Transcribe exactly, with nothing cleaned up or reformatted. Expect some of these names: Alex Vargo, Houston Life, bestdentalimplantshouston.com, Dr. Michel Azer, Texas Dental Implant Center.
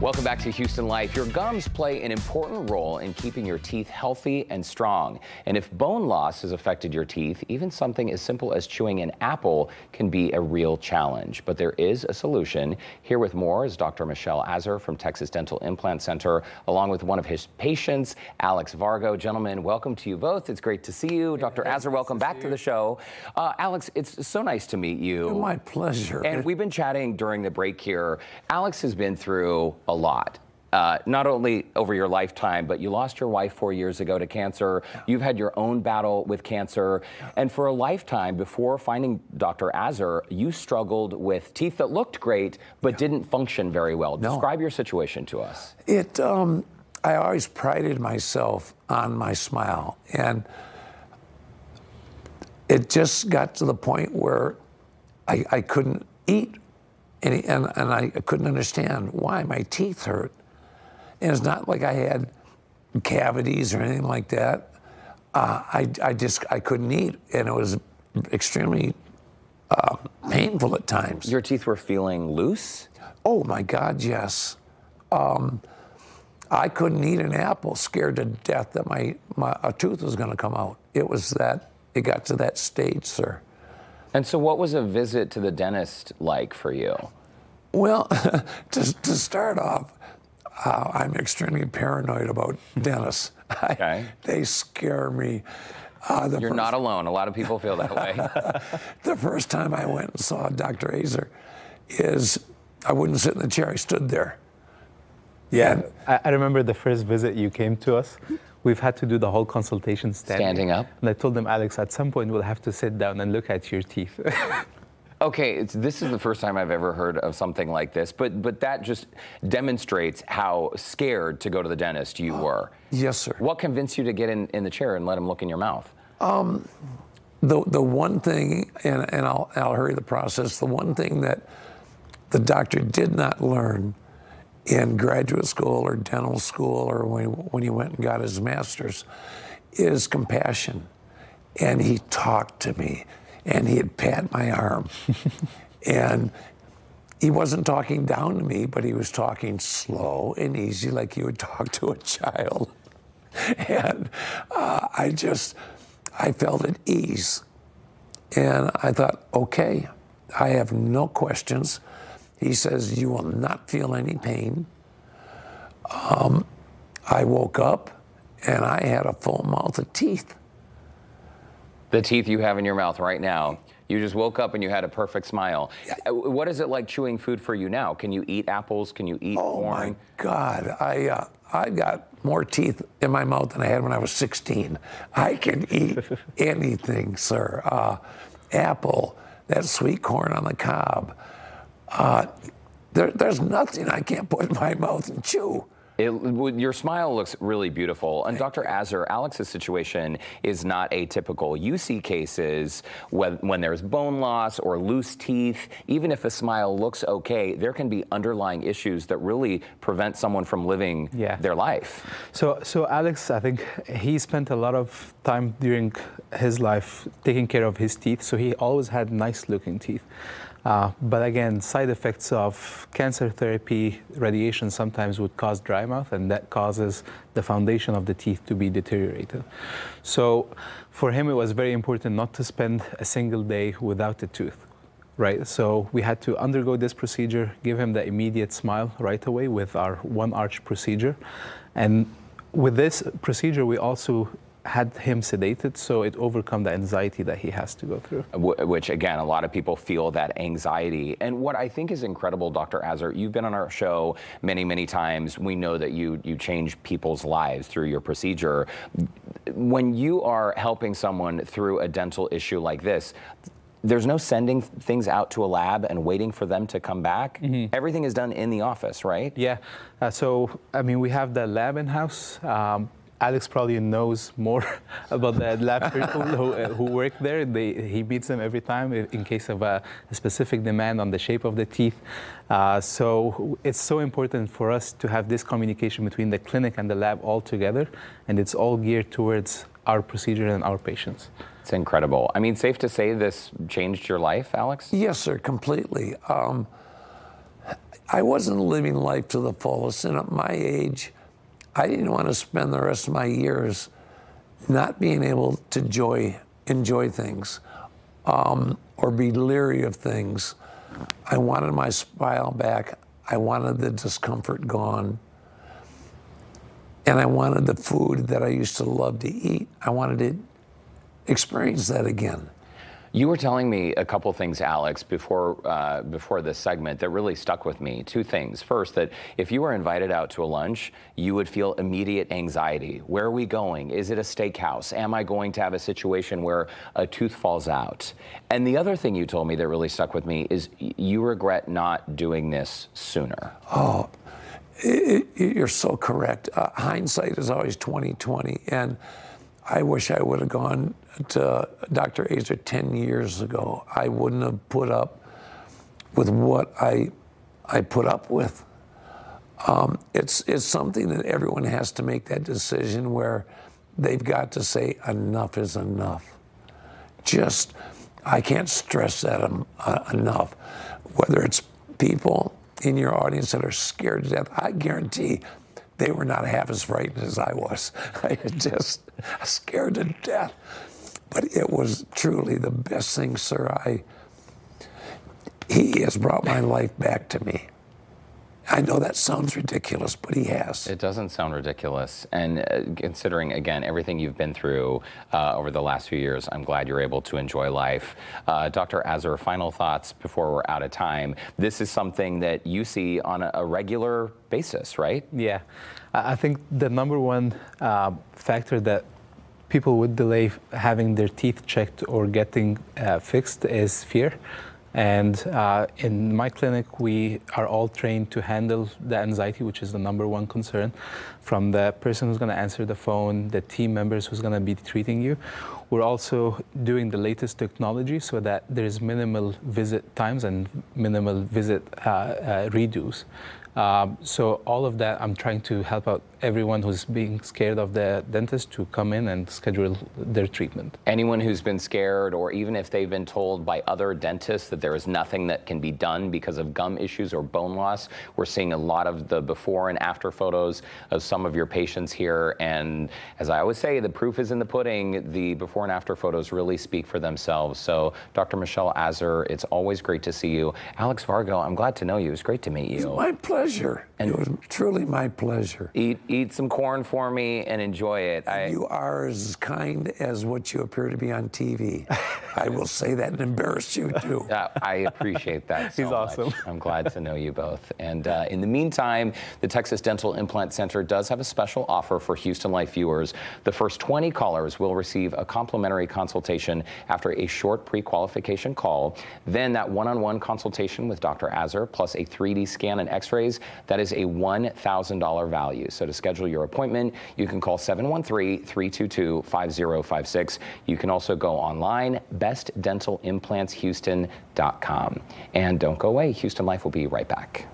Welcome back to Houston Life. Your gums play an important role in keeping your teeth healthy and strong. And if bone loss has affected your teeth, even something as simple as chewing an apple can be a real challenge. But there is a solution. Here with more is Doctor Michel Azer from Texas Dental Implant Center, along with one of his patients, Alex Vargo. Gentlemen, welcome to you both. It's great to see you. Doctor Azer, welcome back to the show. Uh, Alex, it's so nice to meet you. My pleasure. And we've been chatting during the break here. Alex has been through a lot, uh, not only over your lifetime, but you lost your wife four years ago to cancer. Yeah. You've had your own battle with cancer. Yeah. And for a lifetime before finding Doctor Azer, you struggled with teeth that looked great, but yeah. didn't function very well. No. Describe your situation to us. It, um, I always prided myself on my smile. And it just got to the point where I, I couldn't eat. And, and, and I couldn't understand why my teeth hurt. And it's not like I had cavities or anything like that. Uh, I, I just, I couldn't eat. And it was extremely uh, painful at times. Your teeth were feeling loose? Oh my God, yes. Um, I couldn't eat an apple, scared to death that my, my a tooth was gonna come out. It was that, it got to that stage, sir. And so what was a visit to the dentist like for you? Well, to, to start off, uh, I'm extremely paranoid about dentists. Okay. I, they scare me. Uh, the You're first, not alone. A lot of people feel that way. The first time I went and saw Doctor Azer is I wouldn't sit in the chair. I stood there. Yeah. I, I remember the first visit you came to us. We've had to do the whole consultation standing. Standing up. And I told them, Alex, at some point we'll have to sit down and look at your teeth. Okay, it's, this is the first time I've ever heard of something like this, but but that just demonstrates how scared to go to the dentist you uh, were. Yes, sir. What convinced you to get in, in the chair and let him look in your mouth? Um, the, the one thing, and, and I'll, I'll hurry the process, the one thing that the doctor did not learn in graduate school or dental school or when he, when he went and got his master's is compassion. And he talked to me and he'd pat my arm. And he wasn't talking down to me, but he was talking slow and easy like you would talk to a child. And uh, I just, I felt at ease. And I thought, okay, I have no questions. He says, you will not feel any pain. Um, I woke up and I had a full mouth of teeth. The teeth you have in your mouth right now, you just woke up and you had a perfect smile. Yeah. What is it like chewing food for you now? Can you eat apples? Can you eat corn? Oh my God, I, uh, I got more teeth in my mouth than I had when I was sixteen. I can eat anything, sir. Uh, apple, that sweet corn on the cob. Uh, there, there's nothing I can't put in my mouth and chew. It, your smile looks really beautiful. And Doctor Azer, Alex's situation is not atypical. You see cases when, when there's bone loss or loose teeth, even if a smile looks okay, there can be underlying issues that really prevent someone from living yeah. their life. So, so Alex, I think he spent a lot of time during his life taking care of his teeth, so he always had nice looking teeth. Uh, but again, side effects of cancer therapy, radiation sometimes would cause dry mouth, and that causes the foundation of the teeth to be deteriorated. So for him, it was very important not to spend a single day without a tooth, right? So we had to undergo this procedure, give him the immediate smile right away with our one arch procedure. And with this procedure, we also had him sedated, so it overcome the anxiety that he has to go through. Which, again, a lot of people feel that anxiety. And what I think is incredible, Doctor Azer, you've been on our show many, many times. We know that you, you change people's lives through your procedure. When you are helping someone through a dental issue like this, there's no sending things out to a lab and waiting for them to come back. Mm-hmm. Everything is done in the office, right? Yeah. Uh, so, I mean, we have the lab in-house. Um, Alex probably knows more about the lab people who, uh, who work there. They, he meets them every time in case of a, a specific demand on the shape of the teeth. Uh, so it's so important for us to have this communication between the clinic and the lab all together, and it's all geared towards our procedure and our patients. It's incredible. I mean, safe to say this changed your life, Alex? Yes, sir, completely. Um, I wasn't living life to the fullest, and at my age, I didn't want to spend the rest of my years not being able to enjoy, enjoy things um, or be leery of things. I wanted my smile back. I wanted the discomfort gone. And I wanted the food that I used to love to eat. I wanted to experience that again. You were telling me a couple things, Alex, before uh, before this segment that really stuck with me. Two things. First, that if you were invited out to a lunch, you would feel immediate anxiety. Where are we going? Is it a steakhouse? Am I going to have a situation where a tooth falls out? And the other thing you told me that really stuck with me is you regret not doing this sooner. Oh, it, it, you're so correct. Uh, hindsight is always twenty twenty, and I wish I would have gone to Doctor Azer ten years ago. I wouldn't have put up with what I, I put up with. Um, it's, it's something that everyone has to make that decision where they've got to say enough is enough. Just, I can't stress that um, uh, enough. Whether it's people in your audience that are scared to death, I guarantee they were not half as frightened as I was. I was just scared to death. But it was truly the best thing, sir. I, he has brought my life back to me. I know that sounds ridiculous, but he has. It doesn't sound ridiculous. And uh, considering, again, everything you've been through uh, over the last few years, I'm glad you're able to enjoy life. Uh, Doctor Azer, final thoughts before we're out of time. This is something that you see on a, a regular basis, right? Yeah. I think the number one uh, factor that people would delay having their teeth checked or getting uh, fixed is fear. And uh, in my clinic, we are all trained to handle the anxiety, which is the number one concern, from the person who's going to answer the phone, the team members who's going to be treating you. We're also doing the latest technology so that there's minimal visit times and minimal visit uh, uh, redos. Um, so all of that, I'm trying to help out everyone who's being scared of the dentist to come in and schedule their treatment. Anyone who's been scared, or even if they've been told by other dentists that there is nothing that can be done because of gum issues or bone loss, we're seeing a lot of the before and after photos of some of your patients here. And as I always say, the proof is in the pudding. The before and after photos really speak for themselves. So Doctor Michel Azer, it's always great to see you. Alex Vargo, I'm glad to know you. It's great to meet you. It's my pleasure. And it was truly my pleasure. Eat, eat some corn for me and enjoy it. I, you are as kind as what you appear to be on T V. I will say that and embarrass you too. Uh, I appreciate that so He's awesome. Much. I'm glad to know you both. And uh, in the meantime, the Texas Dental Implant Center does have a special offer for Houston Life viewers. The first twenty callers will receive a complimentary consultation after a short pre-qualification call. Then that one-on-one consultation with Doctor Azer plus a three D scan and x-rays, that is a one thousand dollar value. So to schedule your appointment, you can call seven one three, three two two, five zero five six. You can also go online, best dental implants houston dot com. And don't go away. Houston Life will be right back.